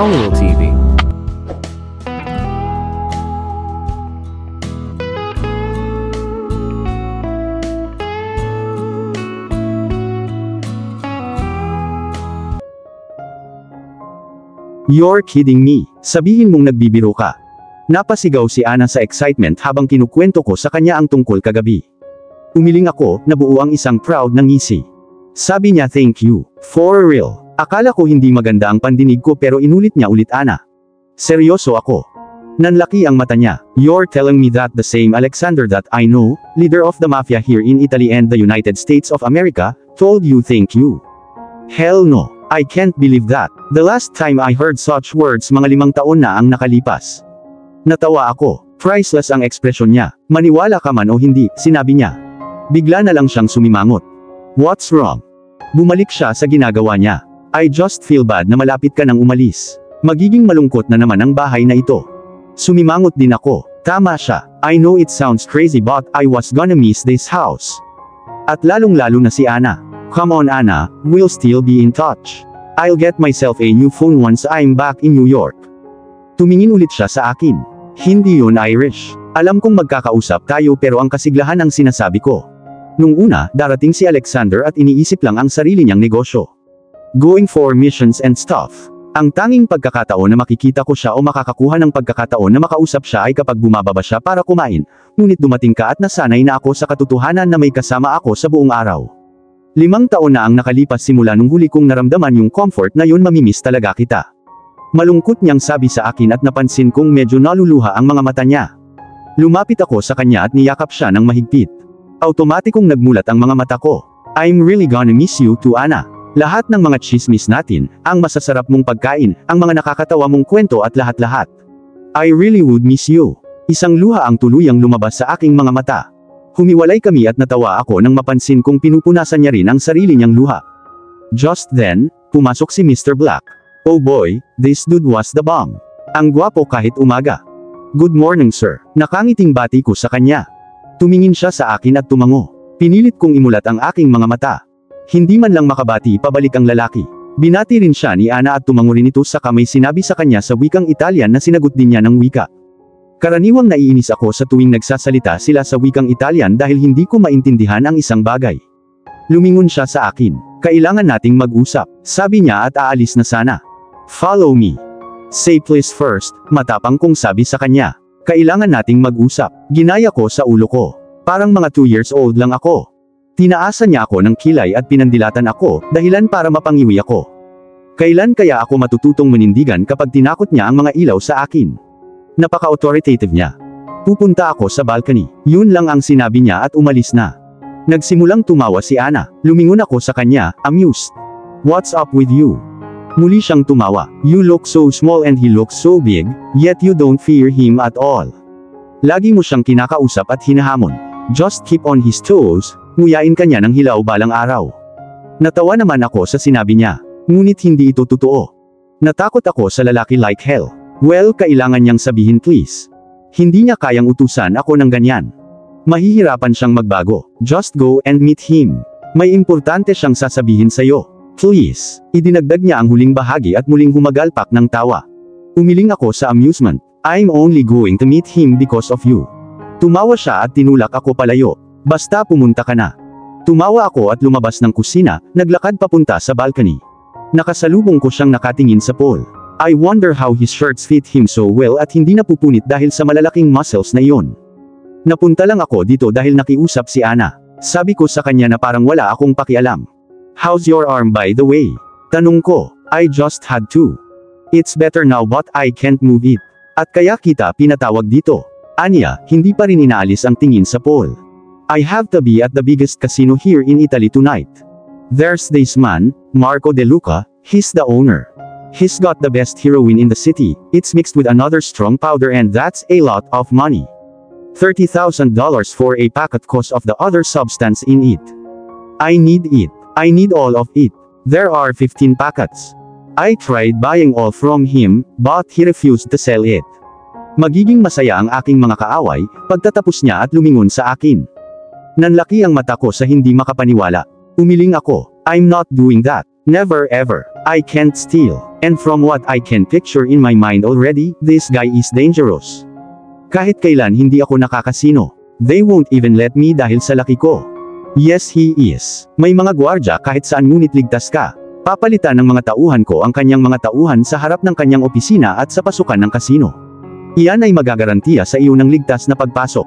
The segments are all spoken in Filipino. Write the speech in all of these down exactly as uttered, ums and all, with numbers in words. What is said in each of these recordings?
Colonial T V. You're kidding me, sabihin mong nagbibiro ka. Napasigaw si Ana sa excitement habang kinukwento ko sa kanya ang tungkol kagabi. Umiling ako, nabuo ang isang proud na ngisi. Sabi niya thank you, for real. Akala ko hindi maganda ang pandinig ko pero inulit niya ulit Ana. Seryoso ako. Nanlaki ang mata niya. You're telling me that the same Alexander that I know, leader of the mafia here in Italy and the United States of America, told you thank you. Hell no. I can't believe that. The last time I heard such words mga limang taon na ang nakalipas. Natawa ako. Priceless ang ekspresyon niya. Maniwala ka man o hindi, sinabi niya. Bigla na lang siyang sumimangot. What's wrong? Bumalik siya sa ginagawa niya. I just feel bad na malapit ka nang umalis. Magiging malungkot na naman ang bahay na ito. Sumimangot din ako. Tama siya. I know it sounds crazy but I was gonna miss this house. At lalong-lalo na si Ana. Come on Ana, we'll still be in touch. I'll get myself a new phone once I'm back in New York. Tumingin ulit siya sa akin. Hindi yun Irish. Alam kong magkakausap tayo pero ang kasiglahan ang sinasabi ko. Nung una, darating si Alexander at iniisip lang ang sarili niyang negosyo. Going for missions and stuff. Ang tanging pagkakataon na makikita ko siya o makakakuha ng pagkakataon na makausap siya ay kapag bumababa siya para kumain, ngunit dumating ka at nasanay na ako sa katotohanan na may kasama ako sa buong araw. Limang taon na ang nakalipas simula nung huli kong naramdaman yung comfort na yun, mamimiss talaga kita. Malungkot niyang sabi sa akin at napansin kong medyo naluluha ang mga mata niya. Lumapit ako sa kanya at niyakap siya ng mahigpit. Automatikong nagmulat ang mga mata ko. I'm really gonna miss you too Ana. Lahat ng mga chismis natin, ang masasarap mong pagkain, ang mga nakakatawa mong kwento at lahat-lahat. I really would miss you. Isang luha ang tuluyang lumabas sa aking mga mata. Humiwalay kami at natawa ako nang mapansin kong pinupunasan niya rin ang sarili niyang luha. Just then, pumasok si Mister Black. Oh boy, this dude was the bomb. Ang gwapo kahit umaga. Good morning sir. Nakangiting bati ko sa kanya. Tumingin siya sa akin at tumango. Pinilit kong imulat ang aking mga mata. Hindi man lang makabati pabalik ang lalaki. Binati rin siya ni Ana at tumango rin ito sa kamay, sinabi sa kanya sa wikang Italian na sinagot din niya ng wika. Karaniwang naiinis ako sa tuwing nagsasalita sila sa wikang Italian dahil hindi ko maintindihan ang isang bagay. Lumingon siya sa akin. Kailangan nating mag-usap, sabi niya at aalis na sana. Follow me. Say please first, matapang kong sabi sa kanya. Kailangan nating mag-usap. Ginaya ko sa ulo ko. Parang mga two years old lang ako. Tinaasan niya ako ng kilay at pinandilatan ako, dahilan para mapangiwi ako. Kailan kaya ako matututong manindigan kapag tinakot niya ang mga ilaw sa akin? Napaka-authoritative niya. Pupunta ako sa balcony. Yun lang ang sinabi niya at umalis na. Nagsimulang tumawa si Ana. Lumingon ako sa kanya, amused. What's up with you? Muli siyang tumawa. You look so small and he looks so big, yet you don't fear him at all. Lagi mo siyang kinakausap at hinahamon. Just keep on his toes, nguyain ka niya ng hilaw balang araw. Natawa naman ako sa sinabi niya. Ngunit hindi ito totoo. Natakot ako sa lalaki like hell. Well, kailangan niyang sabihin please. Hindi niya kayang utusan ako ng ganyan. Mahihirapan siyang magbago. Just go and meet him. May importante siyang sasabihin sa'yo. Please. Idinagdag niya ang huling bahagi at muling humagalpak ng tawa. Umiling ako sa amusement. I'm only going to meet him because of you. Tumawa siya at tinulak ako palayo. Basta pumunta ka na. Tumawa ako at lumabas ng kusina, naglakad papunta sa balcony. Nakasalubong ko siyang nakatingin sa pole. I wonder how his shirts fit him so well at hindi napupunit dahil sa malalaking muscles na iyon. Napunta lang ako dito dahil nakiusap si Ana. Sabi ko sa kanya na parang wala akong pakialam. How's your arm by the way? Tanong ko. I just had to. It's better now but I can't move it. At kaya kita pinatawag dito. Anya, hindi pa rin inaalis ang tingin sa Paul. I have to be at the biggest casino here in Italy tonight. There's this man, Marco De Luca, he's the owner. He's got the best heroin in the city, it's mixed with another strong powder and that's a lot of money. thirty thousand dollars for a packet cause of the other substance in it. I need it. I need all of it. There are fifteen packets. I tried buying all from him, but he refused to sell it. Magiging masaya ang aking mga kaaway, pagtatapos niya at lumingon sa akin. Nanlaki ang mata ko sa hindi makapaniwala. Umiling ako. I'm not doing that. Never ever. I can't steal. And from what I can picture in my mind already, this guy is dangerous. Kahit kailan hindi ako nakakasino. They won't even let me dahil sa laki ko. Yes, he is. May mga gwardya kahit saan ngunit ligtas ka. Papalitan ng mga tauhan ko ang kanyang mga tauhan sa harap ng kanyang opisina at sa pasukan ng kasino. Iyan ay magagarantiya sa iyo ng ligtas na pagpasok.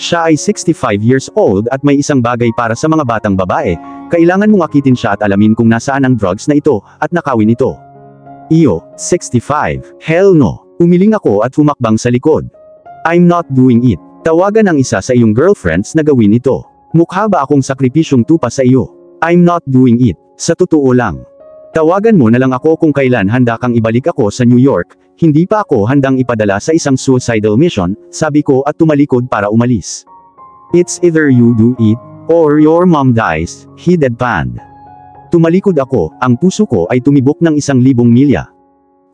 Siya ay sixty-five years old at may isang bagay para sa mga batang babae, kailangan mong akitin siya at alamin kung nasaan ang drugs na ito, at nakawin ito. Iyo, sixty-five, hell no. Umiling ako at humakbang sa likod. I'm not doing it. Tawagan ang isa sa iyong girlfriends na gawin ito. Mukha ba akong sakripisyong tupa sa iyo? I'm not doing it. Sa totoo lang. Tawagan mo na lang ako kung kailan handa kang ibalik ako sa New York, hindi pa ako handang ipadala sa isang suicidal mission, sabi ko at tumalikod para umalis. It's either you do it, or your mom dies, he deadpanned. Tumalikod ako, ang puso ko ay tumibok ng isang libong milya.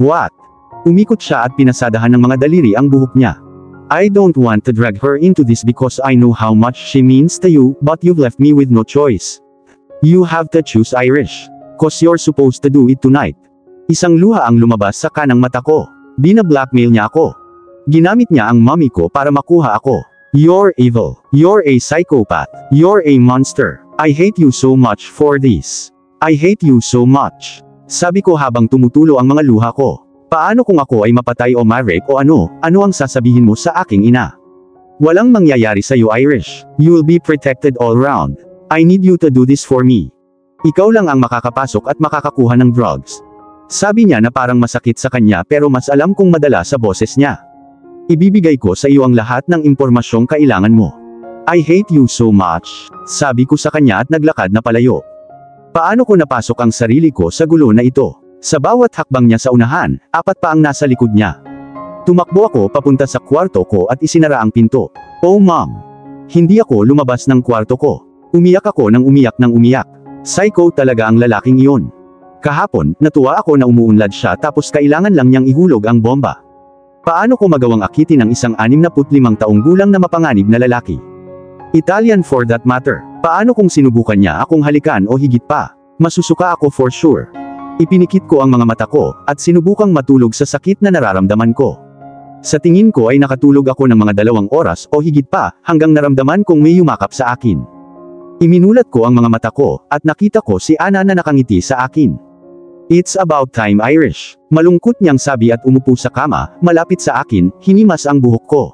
What? Umikot siya at pinasadahan ng mga daliri ang buhok niya. I don't want to drag her into this because I know how much she means to you, but you've left me with no choice. You have to choose Irish. Cause you're supposed to do it tonight. Isang luha ang lumabas sa kanang mata ko. Bina-blackmail niya ako. Ginamit niya ang mommy ko para makuha ako. You're evil. You're a psychopath. You're a monster. I hate you so much for this. I hate you so much. Sabi ko habang tumutulo ang mga luha ko. Paano kung ako ay mapatay o ma-rape o ano, ano ang sasabihin mo sa aking ina? Walang mangyayari sa'yo, Irish. You'll be protected all round. I need you to do this for me. Ikaw lang ang makakapasok at makakakuha ng drugs. Sabi niya na parang masakit sa kanya pero mas alam kong madala sa boses niya. Ibibigay ko sa iyo ang lahat ng impormasyong kailangan mo. I hate you so much, sabi ko sa kanya at naglakad na palayo. Paano ko napasok ang sarili ko sa gulo na ito? Sa bawat hakbang niya sa unahan, apat pa ang nasa likod niya. Tumakbo ako papunta sa kwarto ko at isinara ang pinto. Oh mom! Hindi ako lumabas ng kwarto ko. Umiyak ako ng umiyak ng umiyak. Psycho talaga ang lalaking iyon. Kahapon, natuwa ako na umuunlad siya tapos kailangan lang niyang ihulog ang bomba. Paano ko magawang akitin ang isang sixty-five taong gulang na mapanganib na lalaki? Italian for that matter. Paano kung sinubukan niya akong halikan o higit pa? Masusuka ako for sure. Ipinikit ko ang mga mata ko, at sinubukang matulog sa sakit na nararamdaman ko. Sa tingin ko ay nakatulog ako ng mga dalawang oras o higit pa, hanggang naramdaman kong may yumakap sa akin. Iminulat ko ang mga mata ko, at nakita ko si Ana na nakangiti sa akin. It's about time, Irish. Malungkot niyang sabi at umupo sa kama, malapit sa akin, hinimas ang buhok ko.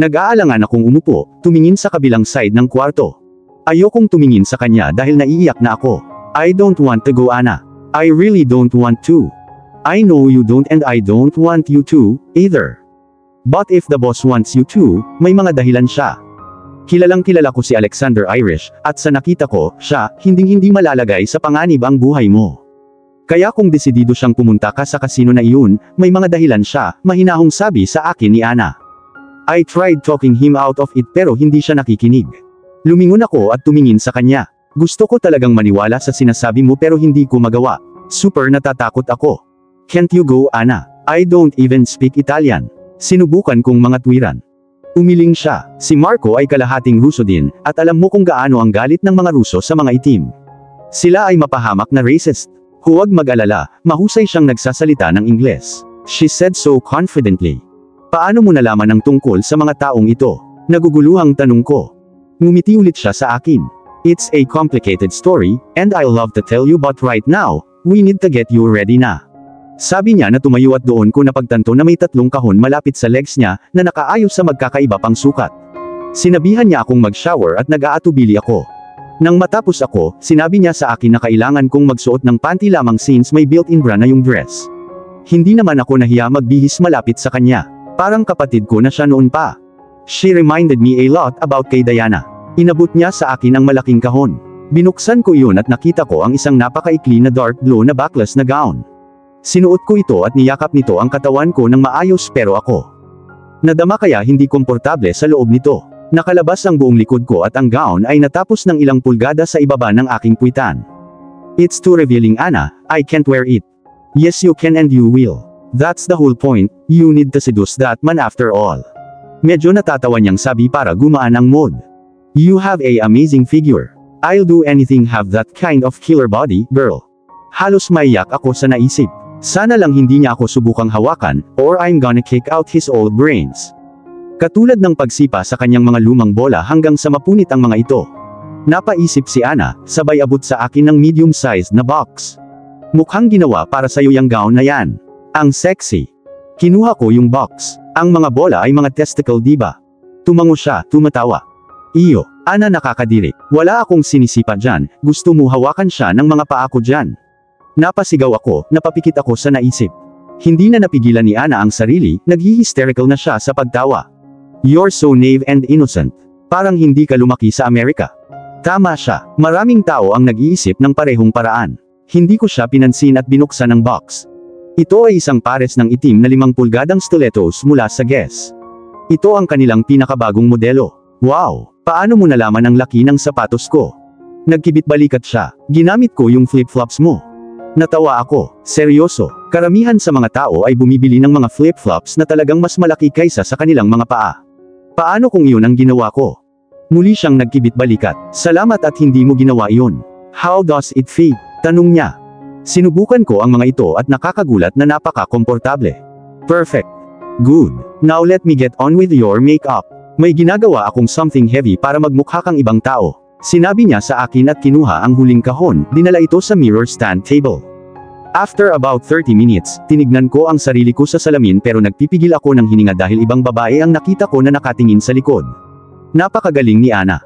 Nag-aalangan akong umupo, tumingin sa kabilang side ng kwarto. Ayokong tumingin sa kanya dahil naiiyak na ako. I don't want to go, Ana. I really don't want to. I know you don't and I don't want you to, either. But if the boss wants you to, may mga dahilan siya. Kilalang kilala ko si Alexander Irish, at sa nakita ko, siya, hinding-hindi malalagay sa panganib ang buhay mo. Kaya kung desidido siyang pumunta ka sa kasino na iyon, may mga dahilan siya, mahinahong sabi sa akin ni Ana. I tried talking him out of it pero hindi siya nakikinig. Lumingon ako at tumingin sa kanya. Gusto ko talagang maniwala sa sinasabi mo pero hindi ko magawa. Super natatakot ako. Can't you go, Ana? I don't even speak Italian. Sinubukan kong mga tuwiran. Umiling siya. Si Marco ay kalahating Ruso din, at alam mo kung gaano ang galit ng mga Ruso sa mga itim. Sila ay mapahamak na racist. Huwag mag-alala, mahusay siyang nagsasalita ng Ingles. She said so confidently. Paano mo nalaman ang tungkol sa mga taong ito? Naguguluhang tanong ko. Ngumiti ulit siya sa akin. It's a complicated story, and I love to tell you but right now, we need to get you ready na. Sabi niya na tumayo at doon ko napagtanto na may tatlong kahon malapit sa legs niya, na nakaayos sa magkakaiba pang sukat. Sinabihan niya akong mag-shower at nag-aatubili ako. Nang matapos ako, sinabi niya sa akin na kailangan kong magsuot ng panty lamang since may built-in bra na yung dress. Hindi naman ako nahiya magbihis malapit sa kanya. Parang kapatid ko na siya noon pa. She reminded me a lot about kay Diana. Inabot niya sa akin ang malaking kahon. Binuksan ko iyon at nakita ko ang isang napakaikli na dark blue na backless na gown. Sinuot ko ito at niyakap nito ang katawan ko ng maayos pero ako nadama kaya hindi komportable sa loob nito. Nakalabas ang buong likod ko at ang gown ay natapos ng ilang pulgada sa ibaba ng aking puwitan. It's too revealing, Ana. I can't wear it. Yes, you can and you will. That's the whole point. You need to seduce that man after all. Medyo natatawa niyang sabi para gumaan ang mood. You have a amazing figure. I'll do anything have that kind of killer body, girl. Halos maiyak ako sa naisip. Sana lang hindi niya ako subukang hawakan, or I'm gonna kick out his old brains. Katulad ng pagsipa sa kanyang mga lumang bola hanggang sa mapunit ang mga ito. Napaisip si Ana, sabay abot sa akin ng medium-sized na box. Mukhang ginawa para sa'yo yung gown na yan. Ang sexy. Kinuha ko yung box. Ang mga bola ay mga testicle diba? Tumango siya, tumatawa. Iyo, Ana nakakadiri. Wala akong sinisipa dyan, gusto mo hawakan siya ng mga paa ko dyan. Napasigaw ako, napapikit ako sa naisip. Hindi na napigilan ni Ana ang sarili, naghi-hysterical na siya sa pagtawa. You're so naive and innocent. Parang hindi ka lumaki sa Amerika. Tama siya, maraming tao ang nag-iisip ng parehong paraan. Hindi ko siya pinansin at binuksan ang box. Ito ay isang pares ng itim na limang pulgadang stilettos mula sa Guess. Ito ang kanilang pinakabagong modelo. Wow! Paano mo nalaman ang laki ng sapatos ko? Nagkibit-balikat siya, ginamit ko yung flip-flops mo. Natawa ako, seryoso, karamihan sa mga tao ay bumibili ng mga flip-flops na talagang mas malaki kaysa sa kanilang mga paa. Paano kung yun ang ginawa ko? Muli siyang nagkibit-balikat, salamat at hindi mo ginawa yun. How does it feel? Tanong niya. Sinubukan ko ang mga ito at nakakagulat na napaka-komportable. Perfect. Good. Now let me get on with your makeup. May ginagawa akong something heavy para magmukha kang ibang tao. Sinabi niya sa akin at kinuha ang huling kahon, dinala ito sa mirror stand table. After about thirty minutes, tinignan ko ang sarili ko sa salamin pero nagpipigil ako ng hininga dahil ibang babae ang nakita ko na nakatingin sa likod. Napakagaling ni Ana.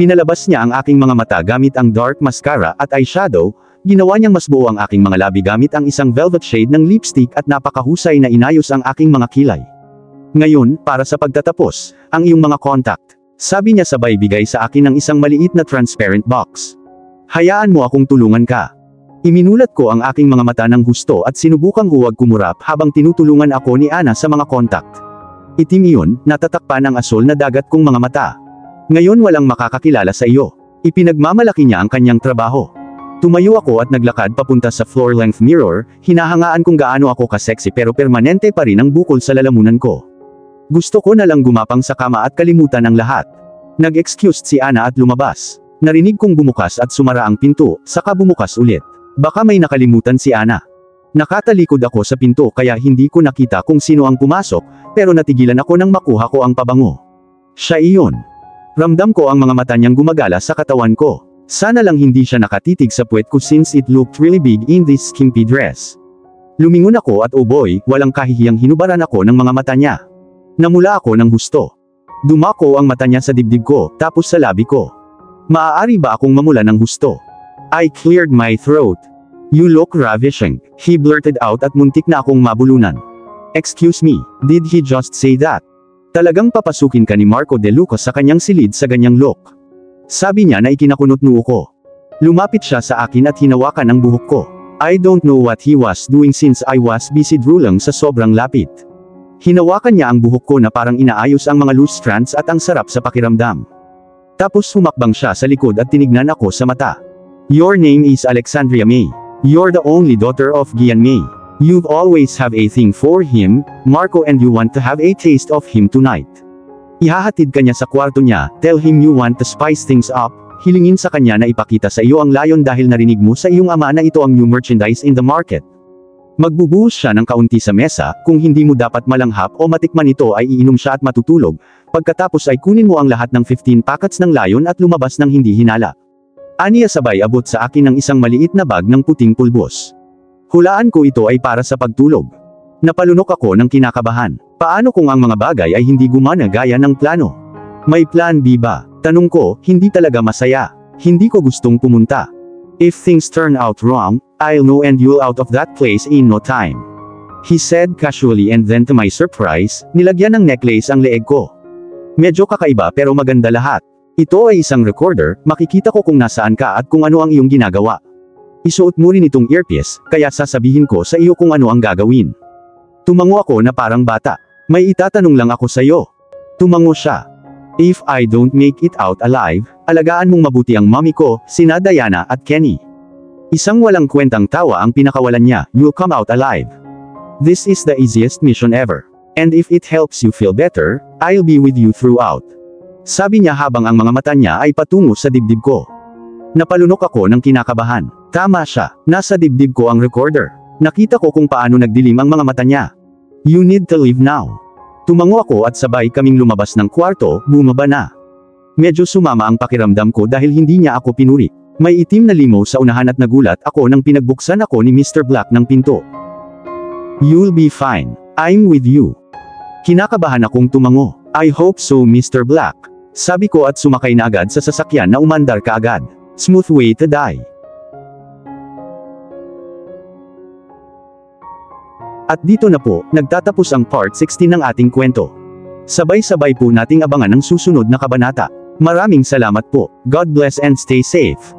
Pinalabas niya ang aking mga mata gamit ang dark mascara at eyeshadow, ginawa niyang mas buo ang aking mga labi gamit ang isang velvet shade ng lipstick at napakahusay na inayos ang aking mga kilay. Ngayon, para sa pagtatapos, ang iyong mga contact. Sabi niya sabay bigay sa akin ng isang maliit na transparent box. Hayaan mo akong tulungan ka. Iminulat ko ang aking mga mata ng husto at sinubukang huwag kumurap habang tinutulungan ako ni Ana sa mga contact. Itim iyon, natatakpan ang asol na dagat kong mga mata. Ngayon walang makakakilala sa iyo. Ipinagmamalaki niya ang kanyang trabaho. Tumayo ako at naglakad papunta sa floor-length mirror, hinahangaan kung gaano ako kaseksi pero permanente pa rin ang bukol sa lalamunan ko. Gusto ko na lang gumapang sa kama at kalimutan ang lahat. Nag-excused si Ana at lumabas. Narinig kong bumukas at sumara ang pinto, saka bumukas ulit. Baka may nakalimutan si Ana. Nakatalikod ako sa pinto kaya hindi ko nakita kung sino ang pumasok, pero natigilan ako nang makuha ko ang pabango. Siya iyon. Ramdam ko ang mga mata niyang gumagala sa katawan ko. Sana lang hindi siya nakatitig sa puwet ko since it looked really big in this skimpy dress. Lumingon ako at oh boy, walang kahihiyang hinubaran ako ng mga mata niya. Namula ako ng husto. Dumako ang mata niya sa dibdib ko, tapos sa labi ko. Maaari ba akong mamula ng husto? I cleared my throat. You look ravishing. He blurted out at muntik na akong mabulunan. Excuse me, did he just say that? Talagang papasukin ka ni Marco De Luca sa kanyang silid sa ganyang look. Sabi niya na ikinakunot noo ko. Lumapit siya sa akin at hinawakan ang buhok ko. I don't know what he was doing since I was busy drooling sa sobrang lapit. Hinawakan niya ang buhok ko na parang inaayos ang mga loose strands at ang sarap sa pakiramdam. Tapos humakbang siya sa likod at tinignan ako sa mata. Your name is Alexandria Mei. You're the only daughter of Jian Mei. You've always have a thing for him, Marco, and you want to have a taste of him tonight. Ihahatid ka niya sa kwarto niya, tell him you want to spice things up, hilingin sa kanya na ipakita sa iyo ang layon dahil narinig mo sa iyong ama na ito ang new merchandise in the market. Magbubuhos siya ng kaunti sa mesa, kung hindi mo dapat malanghap o matikman ito ay iinom siya at matutulog, pagkatapos ay kunin mo ang lahat ng fifteen packets ng layon at lumabas ng hindi hinala. Aniya sabay abot sa akin ng isang maliit na bag ng puting pulbos. Hulaan ko ito ay para sa pagtulog. Napalunok ako ng kinakabahan. Paano kung ang mga bagay ay hindi gumana gaya ng plano? May plan B ba? Tanong ko, hindi talaga masaya. Hindi ko gustong pumunta. If things turn out wrong, I'll know and you'll out of that place in no time. He said casually and then to my surprise, nilagyan ng necklace ang leeg ko. Medyo kakaiba pero maganda lahat. Ito ay isang recorder, makikita ko kung nasaan ka at kung ano ang iyong ginagawa. Isuot mo rin itong earpiece, kaya sasabihin ko sa iyo kung ano ang gagawin. Tumango ako na parang bata. May itatanong lang ako sa iyo. Tumango siya. If I don't make it out alive, alagaan mong mabuti ang mommy ko, si Nadayana at Kenny. Isang walang kwentang tawa ang pinakawalan niya, you'll come out alive. This is the easiest mission ever. And if it helps you feel better, I'll be with you throughout. Sabi niya habang ang mga mata niya ay patungo sa dibdib ko. Napalunok ako ng kinakabahan. Tama siya, nasa dibdib ko ang recorder. Nakita ko kung paano nagdilim ang mga mata niya. You need to leave now. Tumango ako at sabay kaming lumabas ng kwarto, bumaba na. Medyo sumama ang pakiramdam ko dahil hindi niya ako pinuri. May itim na limo sa unahan at nagulat ako nang pinagbuksan ako ni Mister Black ng pinto. You'll be fine. I'm with you. Kinakabahan akong tumango. I hope so, Mister Black. Sabi ko at sumakay na agad sa sasakyan na umandar ka agad. Smooth way to die. At dito na po, nagtatapos ang part sixteen ng ating kwento. Sabay-sabay po nating abangan ang susunod na kabanata. Maraming salamat po. God bless and stay safe.